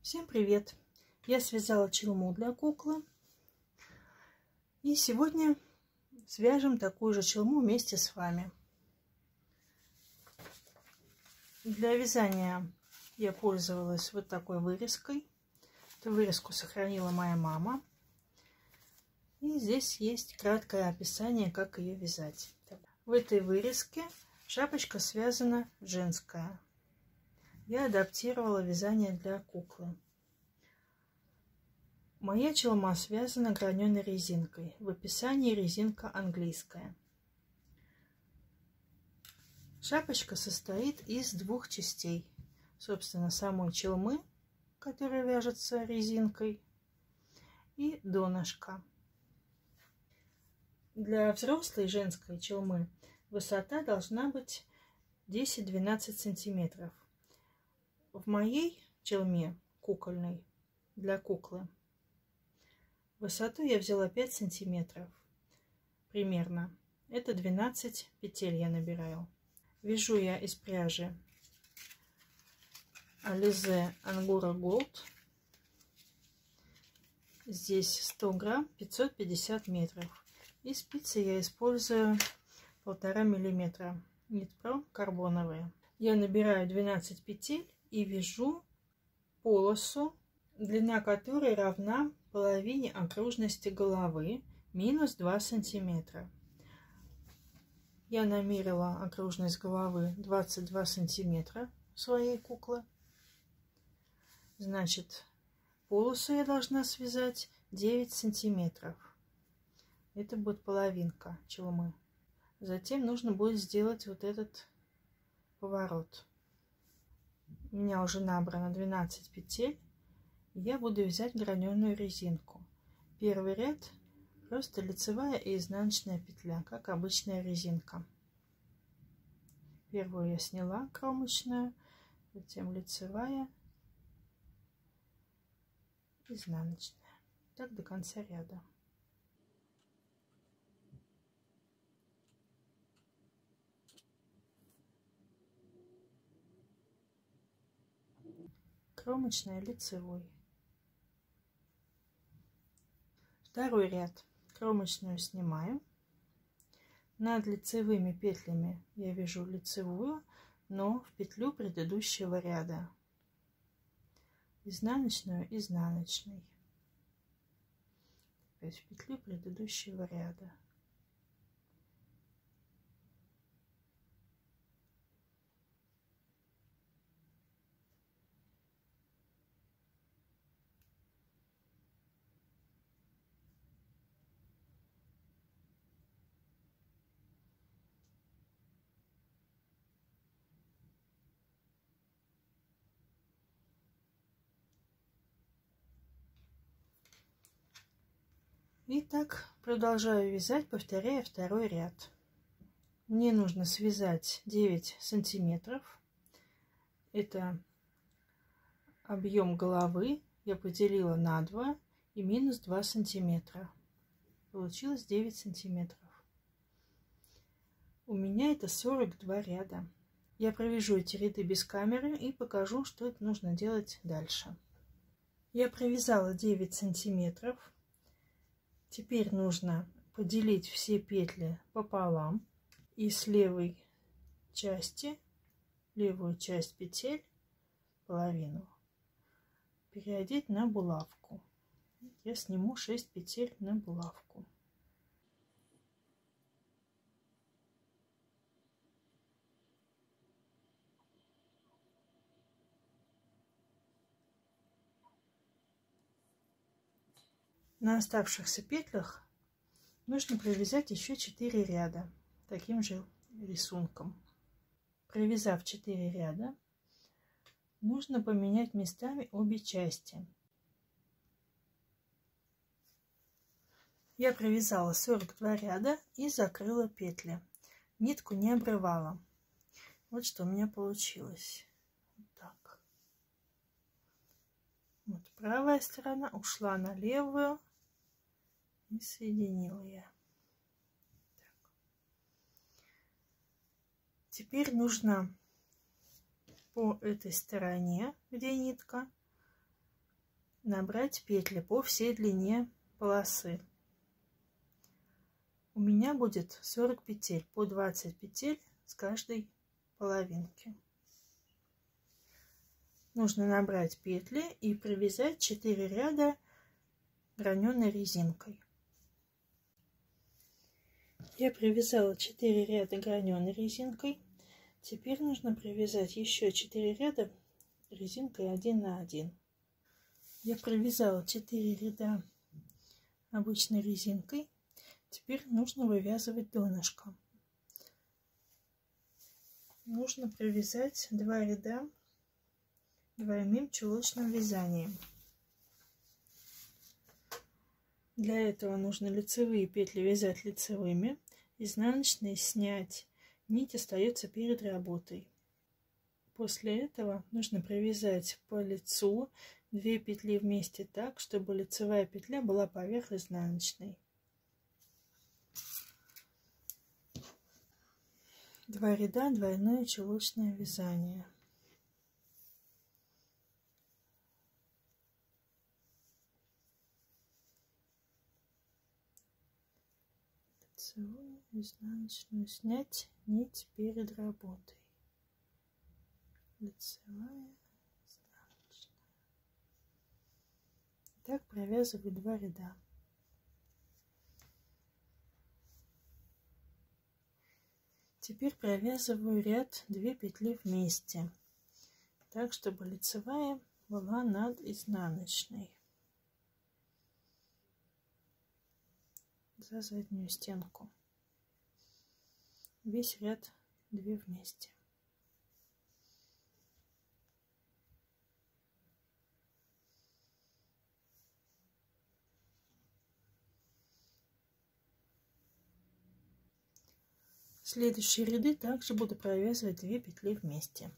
Всем привет! Я связала челму для куклы, и сегодня свяжем такую же челму вместе с вами. Для вязания я пользовалась вот такой вырезкой. Эту вырезку сохранила моя мама, и здесь есть краткое описание, как ее вязать. В этой вырезке шапочка связана женская. Я адаптировала вязание для куклы. Моя челма связана граненой резинкой. В описании резинка английская. Шапочка состоит из двух частей. Собственно, самой челмы, которая вяжется резинкой, и донышка. Для взрослой женской челмы высота должна быть 10-12 сантиметров. В моей челме кукольной для куклы высоту я взяла 5 сантиметров примерно. Это 12 петель я набираю. Вяжу я из пряжи Ализе Angora Gold. Здесь 100 грамм 550 метров. И спицы я использую 1,5 миллиметра Нитпро карбоновые. Я набираю 12 петель и вяжу полосу, длина которой равна половине окружности головы минус 2 сантиметра. Я намерила окружность головы 22 сантиметра своей куклы. Значит, полосу я должна связать 9 сантиметров. Это будет половинка челмы. Затем нужно будет сделать вот этот поворот. У меня уже набрано 12 петель. Я буду вязать граненую резинку. Первый ряд просто лицевая и изнаночная петля, как обычная резинка. Первую я сняла кромочную, затем лицевая, изнаночная. Так до конца ряда. Кромочная лицевой. Второй ряд. Кромочную снимаю. Над лицевыми петлями я вяжу лицевую, но в петлю предыдущего ряда. Изнаночную изнаночной. Опять в петлю предыдущего ряда. Итак, продолжаю вязать, повторяя второй ряд. Мне нужно связать 9 сантиметров. Это объем головы. Я поделила на 2 и минус 2 сантиметра. Получилось 9 сантиметров. У меня это 42 ряда. Я провяжу эти ряды без камеры и покажу, что это нужно делать дальше. Я провязала 9 сантиметров. Теперь нужно поделить все петли пополам и с левой части, левую часть петель, половину, переодеть на булавку. Я сниму 6 петель на булавку. На оставшихся петлях нужно провязать еще 4 ряда таким же рисунком. Провязав 4 ряда, нужно поменять местами обе части. Я провязала 42 ряда и закрыла петли. Нитку не обрывала. Вот что у меня получилось. Вот так. Вот правая сторона ушла на левую. И соединила я. Так. Теперь нужно по этой стороне, где нитка, набрать петли по всей длине полосы. У меня будет 40 петель, по 20 петель с каждой половинки. Нужно набрать петли и провязать 4 ряда граненой резинкой. Я провязала 4 ряда граненой резинкой. Теперь нужно провязать еще 4 ряда резинкой 1 на 1. Я провязала 4 ряда обычной резинкой. Теперь нужно вывязывать донышко. Нужно провязать 2 ряда двойным чулочным вязанием. Для этого нужно лицевые петли вязать лицевыми, изнаночные снять. Нить остается перед работой. После этого нужно провязать по лицу 2 петли вместе так, чтобы лицевая петля была поверх изнаночной. 2 ряда двойное чулочное вязание. Лицевую, изнаночную снять, нить перед работой. Лицевая, изнаночная. Так провязываю 2 ряда. Теперь провязываю ряд 2 петли вместе, так, чтобы лицевая была над изнаночной. За заднюю стенку. Весь ряд 2 вместе. Следующие ряды также буду провязывать 2 петли вместе.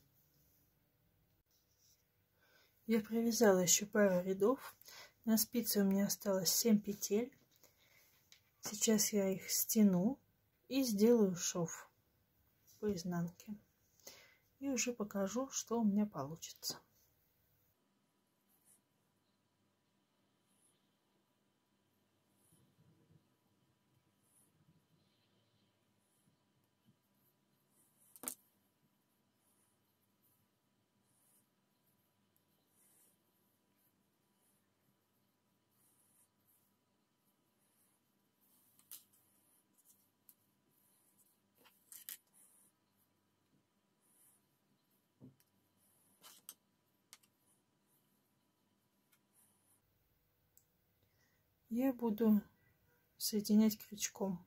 Я провязала еще пару рядов. На спице у меня осталось 7 петель. Сейчас я их стяну и сделаю шов по изнанке. И уже покажу, что у меня получится. Я буду соединять крючком.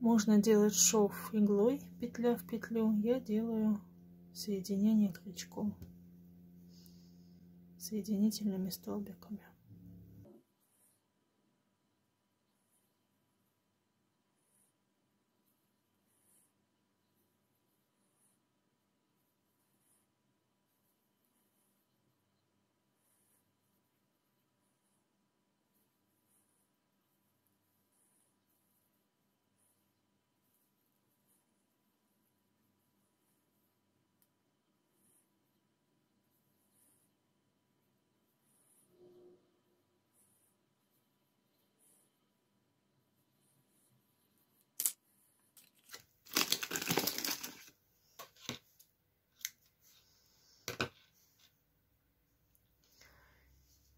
Можно делать шов иглой, петля в петлю. Я делаю соединение крючком, соединительными столбиками.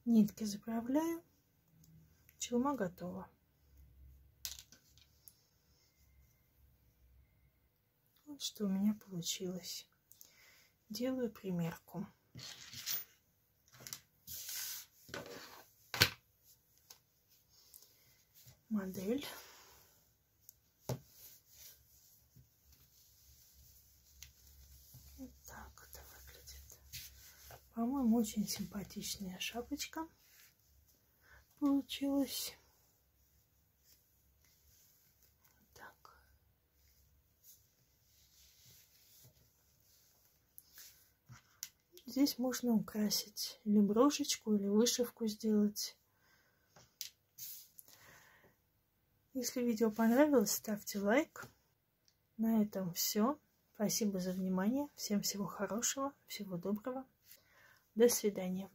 Нитки заправляю. Челма готова. Вот что у меня получилось. Делаю примерку. Модель. По-моему, очень симпатичная шапочка получилась. Так. Здесь можно украсить или брошечку, или вышивку сделать. Если видео понравилось, ставьте лайк. На этом все. Спасибо за внимание. Всем всего хорошего, всего доброго. До свидания.